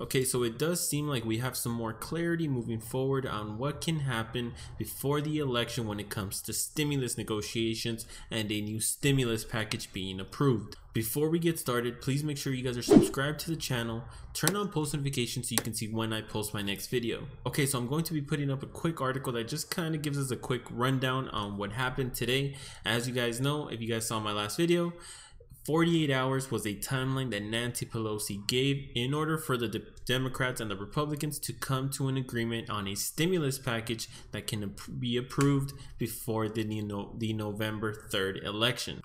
Okay, so it does seem like we have some more clarity moving forward on what can happen before the election when it comes to stimulus negotiations and a new stimulus package being approved. Before we get started, please make sure you guys are subscribed to the channel, turn on post notifications so you can see when I post my next video. Okay, so I'm going to be putting up a quick article that just kind of gives us a quick rundown on what happened today. As you guys know, if you guys saw my last video, 48 hours was a timeline that Nancy Pelosi gave in order for the Democrats and the Republicans to come to an agreement on a stimulus package that can be approved before the November 3rd election.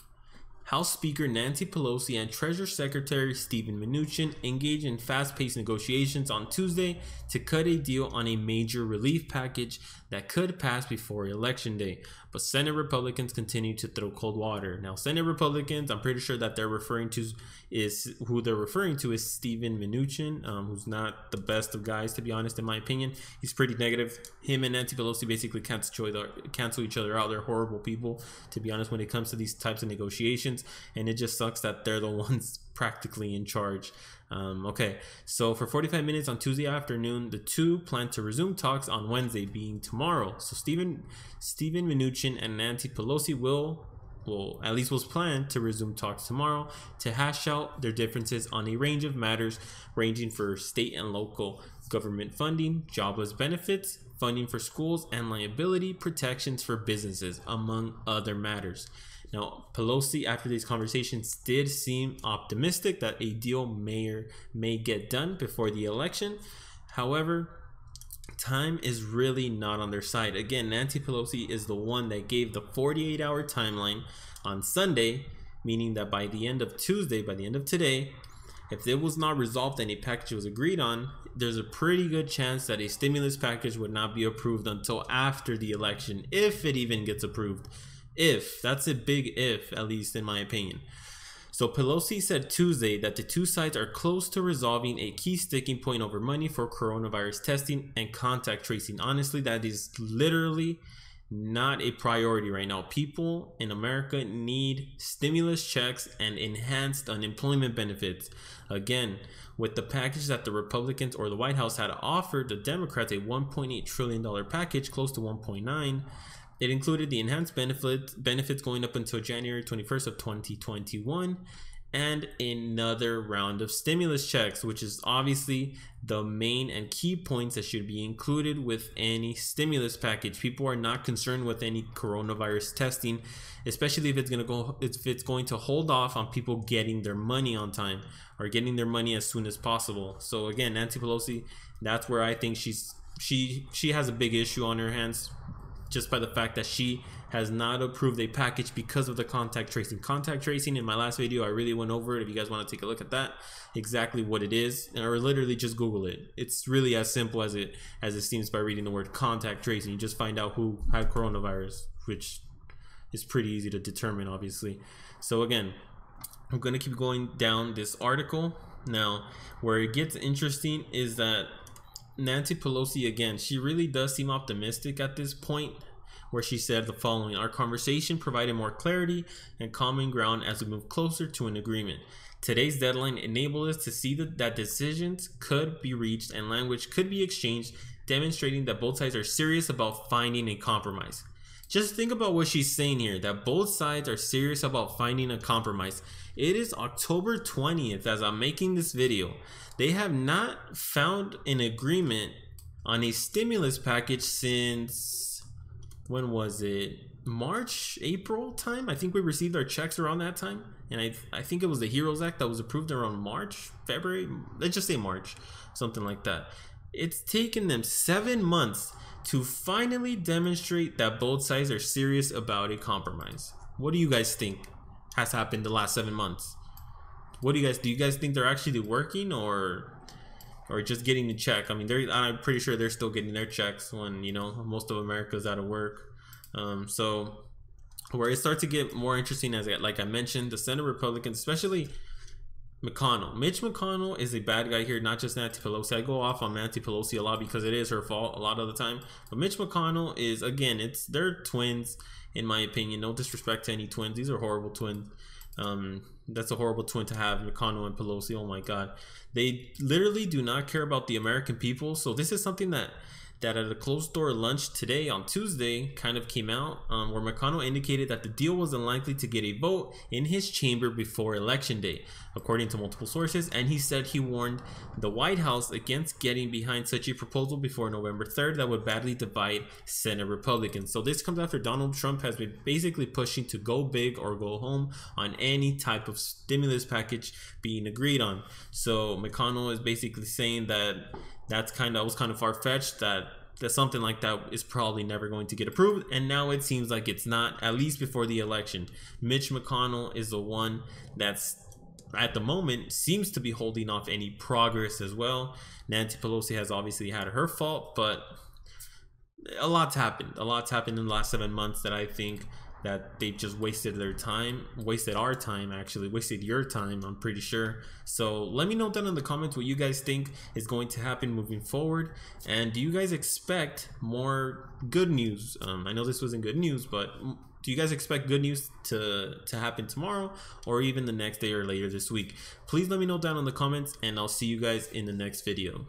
House Speaker Nancy Pelosi and Treasury Secretary Steven Mnuchin engaged in fast-paced negotiations on Tuesday to cut a deal on a major relief package that could pass before Election Day, but Senate Republicans continue to throw cold water. Now, Senate Republicans, I'm pretty sure that who they're referring to is Steven Mnuchin, who's not the best of guys, to be honest, in my opinion. He's pretty negative. Him and Nancy Pelosi basically cancel each other out. They're horrible people, to be honest, when it comes to these types of negotiations. And it just sucks that they're the ones practically in charge. Okay, so for 45 minutes on Tuesday afternoon, the two plan to resume talks on Wednesday, being tomorrow. So Steven Mnuchin and Nancy Pelosi was planned to resume talks tomorrow to hash out their differences on a range of matters ranging for state and local government funding, jobless benefits, funding for schools, and liability protections for businesses, among other matters. Now, Pelosi, after these conversations, did seem optimistic that a deal may get done before the election. However, time is really not on their side. Again, Nancy Pelosi is the one that gave the 48-hour timeline on Sunday, meaning that by the end of Tuesday, by the end of today, if it was not resolved and a package was agreed on, there's a pretty good chance that a stimulus package would not be approved until after the election, if it even gets approved. If, that's a big if, at least in my opinion. So Pelosi said Tuesday that the two sides are close to resolving a key sticking point over money for coronavirus testing and contact tracing. Honestly, that is literally not a priority right now. People in America need stimulus checks and enhanced unemployment benefits. Again, with the package that the Republicans or the White House had offered the Democrats, a $1.8 trillion package, close to 1.9. It included the enhanced benefits going up until January 21st of 2021 and another round of stimulus checks, which is obviously the main and key points that should be included with any stimulus package. People are not concerned with any coronavirus testing, especially if it's going to hold off on people getting their money on time or getting their money as soon as possible. So again, Nancy Pelosi, that's where I think she has a big issue on her hands, just by the fact that she has not approved a package because of the contact tracing. Contact tracing, in my last video, I really went over it. If you guys want to take a look at that, exactly what it is, or literally just Google it. It's really as simple as it seems by reading the word contact tracing. You just find out who had coronavirus, which is pretty easy to determine, obviously. So again, I'm going to keep going down this article. Now, where it gets interesting is that Nancy Pelosi, again, she really does seem optimistic at this point, where she said the following: our conversation provided more clarity and common ground as we move closer to an agreement. Today's deadline enabled us to see that decisions could be reached and language could be exchanged, demonstrating that both sides are serious about finding a compromise. Just think about what she's saying here, that both sides are serious about finding a compromise. It is October 20th as I'm making this video. They have not found an agreement on a stimulus package since, when was it? March, April time? I think we received our checks around that time. And I think it was the Heroes Act that was approved around March, February. Let's just say March, something like that. It's taken them 7 months to finally demonstrate that both sides are serious about a compromise. What do you guys think has happened the last 7 months? What do? You guys think they're actually working or just getting the check? I mean, I'm pretty sure they're still getting their checks when, you know, most of America's out of work. So where it starts to get more interesting, as like I mentioned, the Senate Republicans, especially McConnell. Mitch McConnell is a bad guy here, not just Nancy Pelosi. I go off on Nancy Pelosi a lot because it is her fault a lot of the time. But Mitch McConnell is, again, they're twins, in my opinion. No disrespect to any twins. These are horrible twins. That's a horrible twin to have, McConnell and Pelosi. Oh my God. They literally do not care about the American people. So this is something that at a closed door lunch today on Tuesday kind of came out, where McConnell indicated that the deal was unlikely to get a vote in his chamber before Election Day, according to multiple sources, and he said he warned the White House against getting behind such a proposal before November 3rd that would badly divide Senate Republicans. So this comes after Donald Trump has been basically pushing to go big or go home on any type of stimulus package being agreed on. So McConnell is basically saying that that was kind of far-fetched, that something like that is probably never going to get approved, and now it seems like it's not, at least before the election. Mitch McConnell is the one that's at the moment seems to be holding off any progress as well. Nancy Pelosi has obviously had her fault, but a lot's happened. A lot's happened in the last 7 months that I think that they just wasted their time, wasted our time, actually wasted your time, I'm pretty sure. So let me know down in the comments what you guys think is going to happen moving forward, and do you guys expect more good news? I know this wasn't good news, but do you guys expect good news to happen tomorrow or even the next day or later this week? Please let me know down in the comments, and I'll see you guys in the next video.